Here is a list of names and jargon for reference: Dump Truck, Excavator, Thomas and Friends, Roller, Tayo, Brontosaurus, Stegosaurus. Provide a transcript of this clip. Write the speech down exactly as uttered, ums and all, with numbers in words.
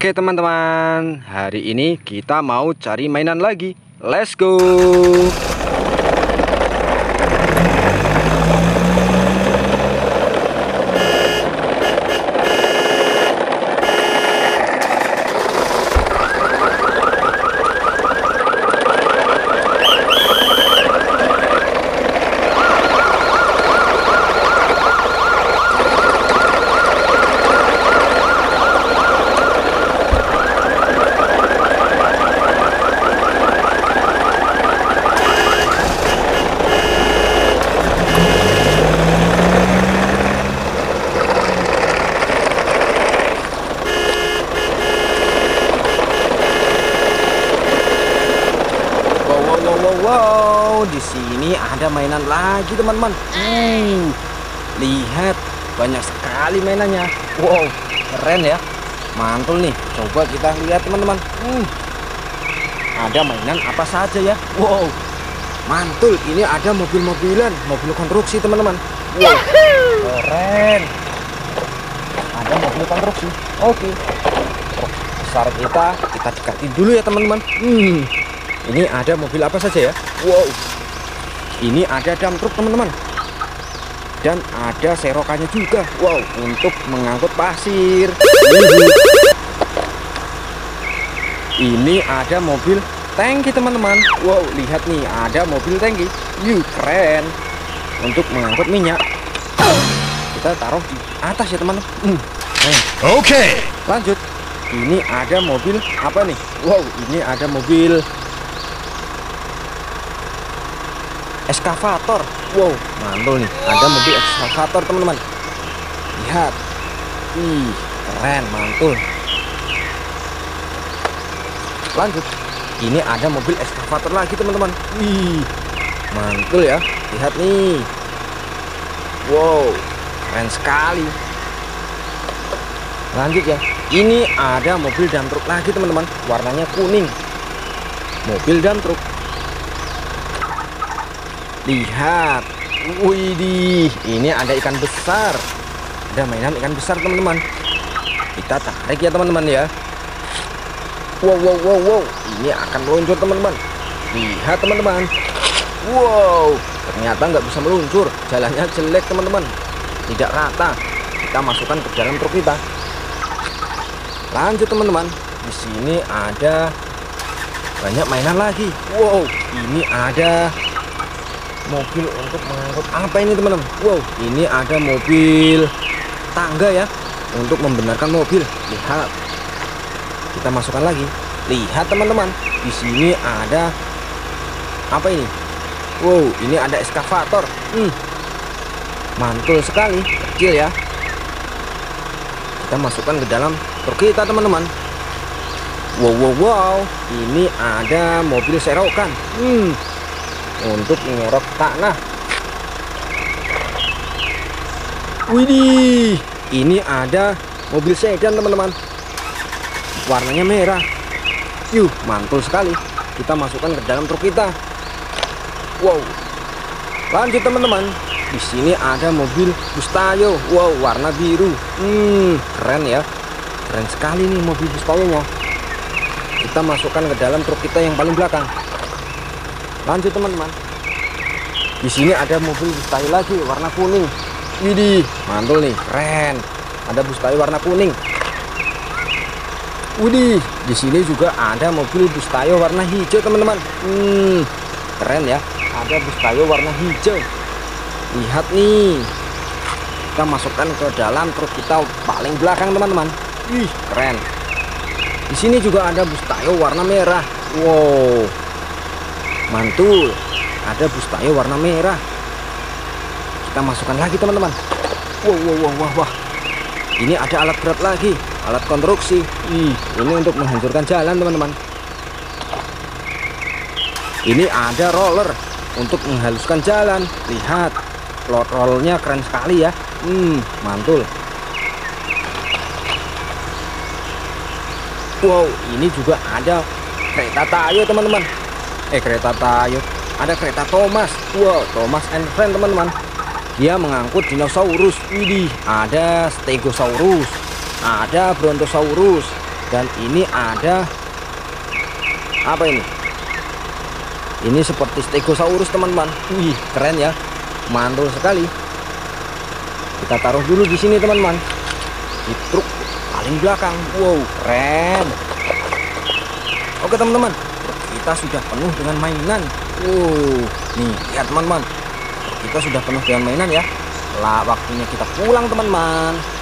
Oke teman-teman, hari ini kita mau cari mainan lagi. Let's go. Ini ada mainan lagi teman-teman. Hmm, lihat banyak sekali mainannya. Wow, keren ya, mantul nih. Coba kita lihat teman-teman. Hmm, ada mainan apa saja ya? Wow, mantul. Ini ada mobil-mobilan, mobil konstruksi teman-teman. Wow, keren. Ada mobil konstruksi. Oke, besar kita kita dekatin dulu ya teman-teman. Hmm, ini ada mobil apa saja ya? Wow. Ini ada dump truk teman-teman, dan ada serokannya juga. Wow, untuk mengangkut pasir. Ini ada mobil tangki teman-teman. Wow, lihat nih, ada mobil tangki. Yuh, keren. Untuk mengangkut minyak. Kita taruh di atas ya teman-teman. hmm. Oke, okay. Lanjut. Ini ada mobil apa nih? Wow, ini ada mobil eskavator. Wow, mantul nih. Ada mobil eskavator teman-teman. Lihat. Ih, keren, mantul. Lanjut. Ini ada mobil eskavator lagi teman-teman. Ih, mantul ya. Lihat nih. Wow, keren sekali. Lanjut ya. Ini ada mobil dump truck lagi teman-teman. Warnanya kuning. Mobil dump truck. Lihat, widih, ini ada ikan besar. Ada mainan ikan besar teman-teman. Kita tarik ya teman-teman ya. Wow, wow, wow, wow. Ini akan meluncur teman-teman. Lihat teman-teman. Wow, ternyata nggak bisa meluncur. Jalannya jelek teman-teman. Tidak rata. Kita masukkan ke dalam truk kita. Lanjut teman-teman. Di sini ada banyak mainan lagi. Wow, ini ada mobil untuk mengangkut apa ini teman-teman? Wow, ini ada mobil tangga ya, untuk membenarkan mobil. Lihat, kita masukkan lagi. Lihat teman-teman, di sini ada apa ini? Wow, ini ada eskavator. Hmm, mantul sekali, kecil ya. Kita masukkan ke dalam truk kita teman-teman. Wow, wow, wow, ini ada mobil serokan. Hmm, untuk menyorot tanah. Widih, ini ada mobil sedan teman-teman. Warnanya merah. Yuh, mantul sekali. Kita masukkan ke dalam truk kita. Wow. Lanjut teman-teman. Di sini ada mobil bus Tayo. Wow, warna biru. Hmm, keren ya. Keren sekali nih mobil bus Tayonya. Kita masukkan ke dalam truk kita yang paling belakang. Lanjut teman-teman. Di sini ada mobil bus Tayo lagi warna kuning. Widih, mantul nih, keren. Ada bus Tayo warna kuning. Widih, di sini juga ada mobil bus Tayo warna hijau teman-teman. Hmm, keren ya. Ada bus Tayo warna hijau. Lihat nih. Kita masukkan ke dalam truk kita paling belakang teman-teman. Ih, keren. Di sini juga ada bus Tayo warna merah. Wow, mantul. Ada bus Tayo warna merah. Kita masukkan lagi teman-teman. Wah, wah, wah, wah, wah. Ini ada alat berat lagi, alat konstruksi. Ih, ini untuk menghancurkan jalan teman-teman. Ini ada roller untuk menghaluskan jalan. Lihat, rollnya keren sekali ya. Hmm, mantul. Wow, ini juga ada kereta Tayo teman-teman. Eh, kereta Tayo. Ada kereta Thomas. Wow, Thomas and Friends teman-teman. Dia mengangkut dinosaurus. Widih, ada Stegosaurus, ada Brontosaurus, Dan ini ada apa ini? Ini seperti Stegosaurus, teman-teman. Wih, keren ya. Mantul sekali. Kita taruh dulu di sini, teman-teman. Di truk paling belakang. Wow, keren. Oke, teman-teman. Kita sudah penuh dengan mainan. Wow. Nih, lihat, teman-teman. Kita sudah penuh dengan mainan ya. Lah, waktunya kita pulang, teman-teman.